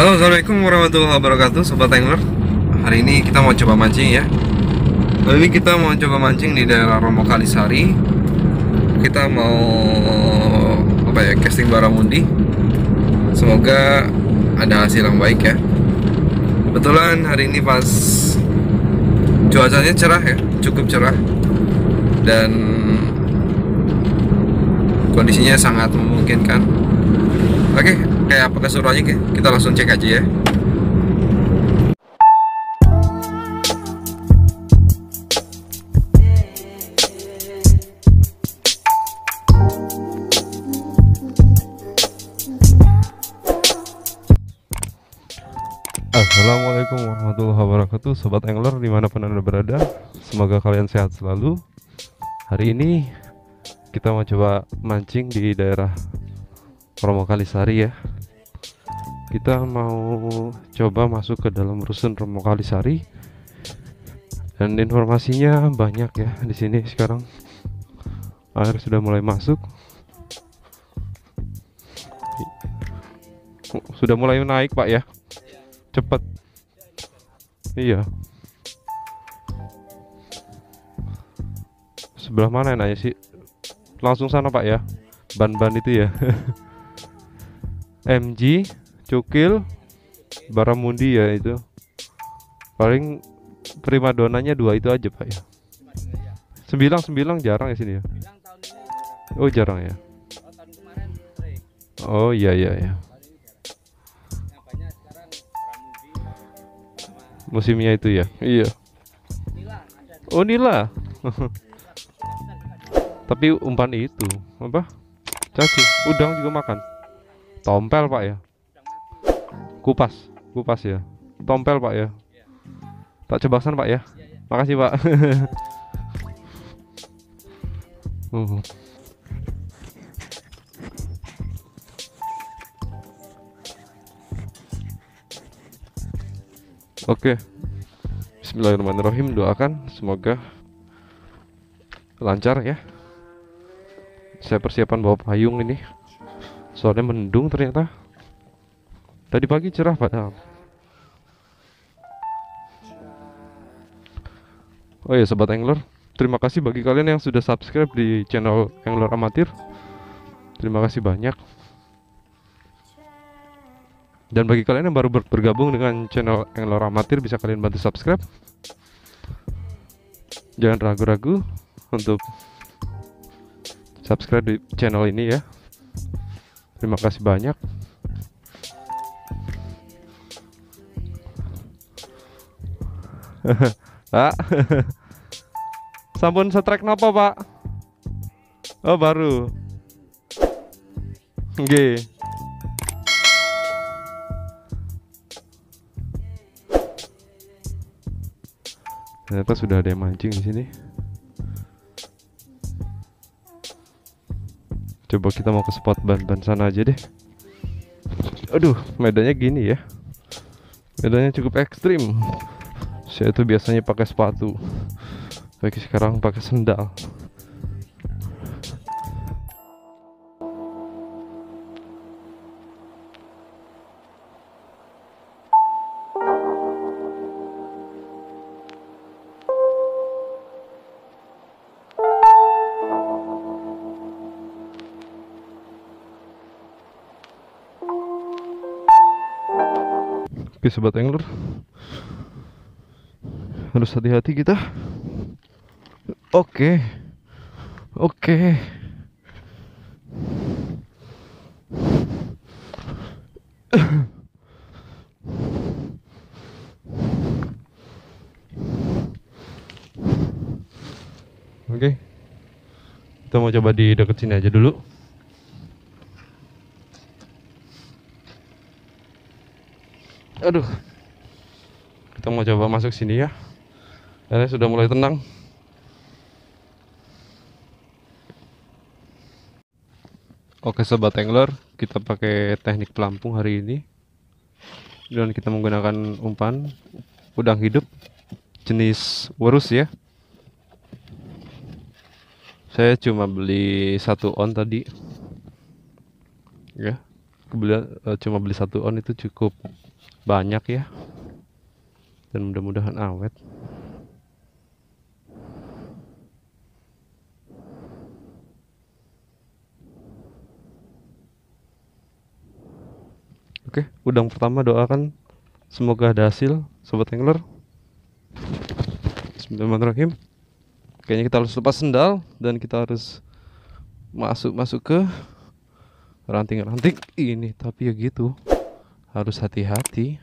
Halo, assalamualaikum warahmatullahi wabarakatuh sobat angler. Hari ini kita mau coba mancing ya. Kali ini kita mau coba mancing di daerah Romokalisari. Kita mau casting barramundi. Semoga ada hasil yang baik ya. Kebetulan hari ini pas cuacanya cerah ya, cukup cerah dan kondisinya sangat memungkinkan. Oke, kayak apa keseruannya kita langsung cek aja ya. Assalamualaikum warahmatullahi wabarakatuh sobat angler dimanapun anda berada, semoga kalian sehat selalu. Hari ini kita mau coba mancing di daerah Romokalisari ya. Kita mau coba masuk ke dalam rusun Romokalisari dan informasinya banyak ya. Di sini sekarang air sudah mulai masuk, sudah mulai naik pak ya, cepat. Iya, sebelah mana enaknya sih, langsung sana pak ya, ban-ban itu ya. MG, Cukil, Barramundi ya, itu paling primadonanya dua itu aja pak ya. Sembilang jarang ya sini ya. Oh jarang ya. Oh iya iya ya. Musimnya itu ya. Iya. Oh nila. Tapi umpan itu apa? Cacing, udang juga makan. Tompel pak ya. Kupas ya. Tompel pak ya. Tak cebasan pak ya. Makasih pak. Oke. Bismillahirrahmanirrahim, doakan semoga lancar ya. Saya persiapan bawa payung ini. Soalnya mendung ternyata. Tadi pagi cerah padahal. Oh ya sobat angler, terima kasih bagi kalian yang sudah subscribe di channel Angler Amatir. Terima kasih banyak. Dan bagi kalian yang baru bergabung dengan channel Angler Amatir, bisa kalian bantu subscribe. Jangan ragu-ragu untuk subscribe di channel ini ya. Terima kasih banyak. Pak, sampun setrek napa pak? Oh baru. Nggih. Ternyata sudah ada yang mancing di sini. Coba kita mau ke spot ban-ban sana aja deh. Aduh, medannya gini ya. Medannya cukup ekstrim. Saya itu biasanya pakai sepatu, tapi sekarang pakai sendal. Oke sobat angler, harus hati-hati kita. Oke. Oke, kita mau coba di dekat sini aja dulu. Aduh, kita mau coba masuk sini ya. Airnya sudah mulai tenang. Oke sobat angler, kita pakai teknik pelampung hari ini dan kita menggunakan umpan udang hidup jenis worus ya. Saya cuma beli 1 on tadi ya, cuma beli 1 on itu cukup banyak ya, dan mudah-mudahan awet. Oke, udang pertama doakan semoga ada hasil, sobat angler. Bismillahirrahmanirrahim. Kayaknya kita harus lepas sendal dan kita harus masuk ke ranting-ranting ini. Tapi ya gitu, harus hati-hati.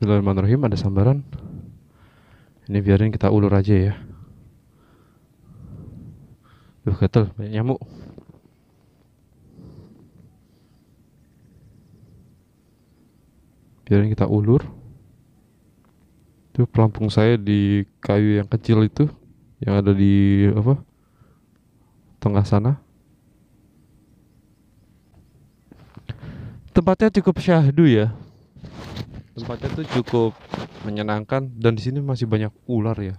Bismillahirrahmanirrahim, ada sambaran. Ini biarin kita ulur aja ya. Duh, gatel, banyak nyamuk. Biarin kita ulur. Tuh pelampung saya di kayu yang kecil itu, yang ada di apa? Tengah sana. Tempatnya cukup syahdu ya. Tempatnya tuh cukup menyenangkan dan di sini masih banyak ular ya.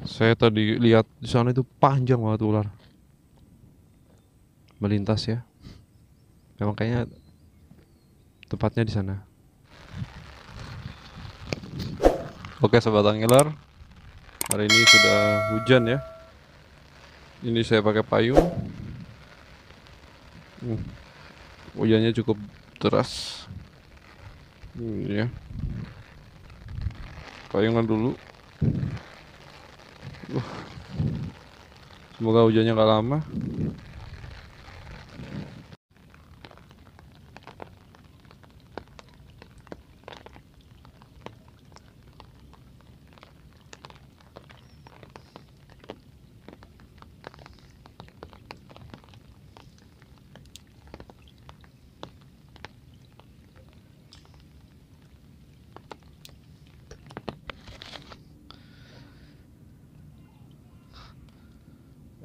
Saya tadi lihat di sana itu panjang banget ular melintas ya. Memang kayaknya tempatnya di sana. Oke sobat angler, hari ini sudah hujan ya. Ini saya pakai payung. Hujannya cukup deras. Ya, payungan dulu. Semoga hujannya gak lama.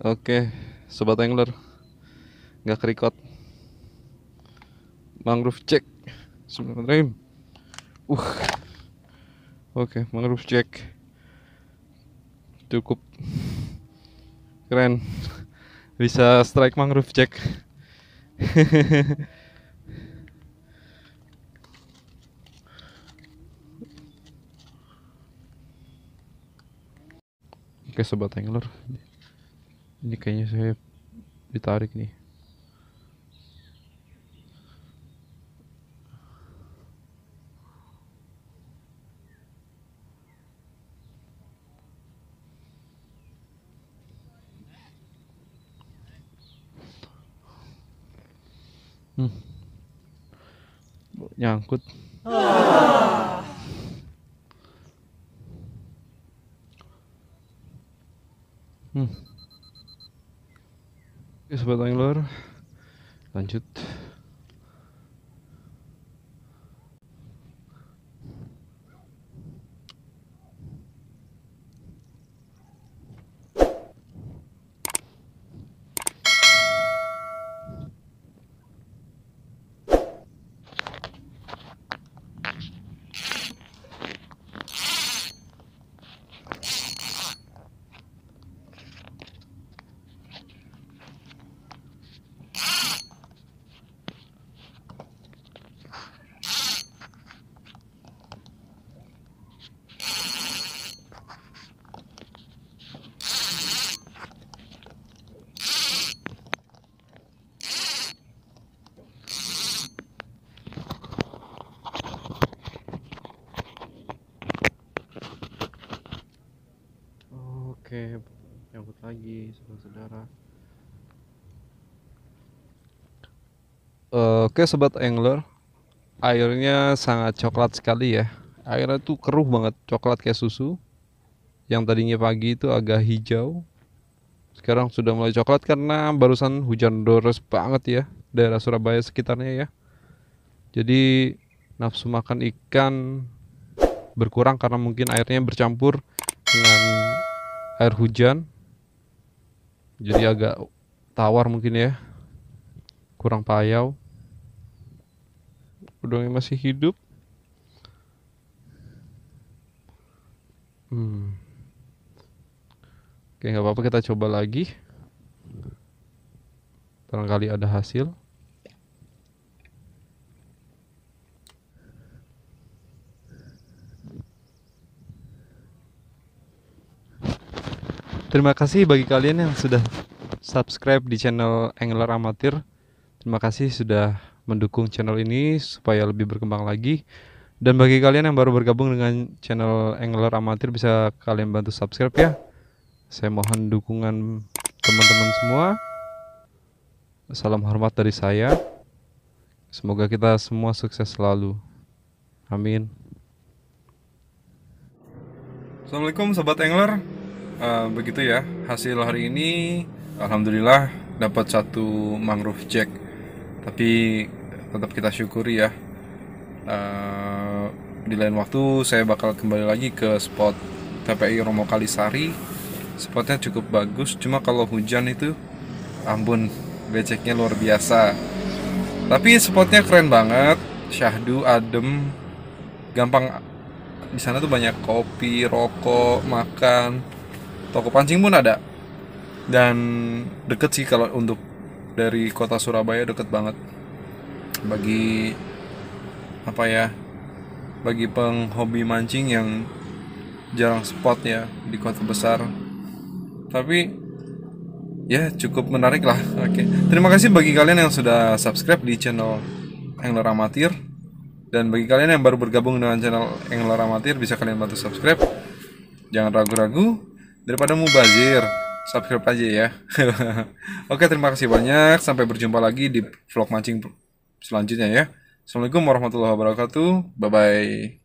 Oke, sobat angler, nggak kerikot mangrove jack. Bismillahirrahmanirrahim. Oke, mangrove jack cukup keren, bisa strike mangrove jack. Oke, sobat angler. Ini kayaknya saya ditarik nih. Nyangkut. Sobat angler, lanjut. Oke, nyangkut lagi saudara-saudara. Oke sobat angler, airnya sangat coklat sekali ya. Airnya tuh keruh banget, coklat kayak susu. Yang tadinya pagi itu agak hijau, sekarang sudah mulai coklat karena barusan hujan deras banget ya, daerah Surabaya sekitarnya ya. Jadi nafsu makan ikan berkurang karena mungkin airnya bercampur dengan air hujan jadi agak tawar mungkin ya, kurang payau. Udangnya masih hidup. Oke, nggak apa-apa, kita coba lagi. Barangkali ada hasil. Terima kasih bagi kalian yang sudah subscribe di channel Angler Amatir. Terima kasih sudah mendukung channel ini supaya lebih berkembang lagi. Dan bagi kalian yang baru bergabung dengan channel Angler Amatir, bisa kalian bantu subscribe ya. Saya mohon dukungan teman-teman semua. Salam hormat dari saya. Semoga kita semua sukses selalu. Amin. Assalamualaikum sobat angler. Begitu ya hasil hari ini, alhamdulillah dapat satu mangrove jack, tapi tetap kita syukuri ya. Di lain waktu saya bakal kembali lagi ke spot TPI Romokalisari. Spotnya cukup bagus, cuma kalau hujan itu ambon, beceknya luar biasa. Tapi spotnya keren banget, syahdu, adem, gampang. Di sana tuh banyak kopi, rokok, makan. Toko pancing pun ada. Dan deket sih, kalau untuk dari kota Surabaya deket banget. Bagi apa ya, bagi penghobi mancing yang jarang spot ya di kota besar. Tapi ya cukup menarik lah. Oke. Terima kasih bagi kalian yang sudah subscribe di channel Angler Amatir. Dan bagi kalian yang baru bergabung dengan channel Angler Amatir, bisa kalian bantu subscribe. Jangan ragu-ragu. Daripada mubazir, subscribe aja ya. Oke, terima kasih banyak. Sampai berjumpa lagi di vlog mancing selanjutnya ya. Assalamualaikum warahmatullahi wabarakatuh. Bye-bye.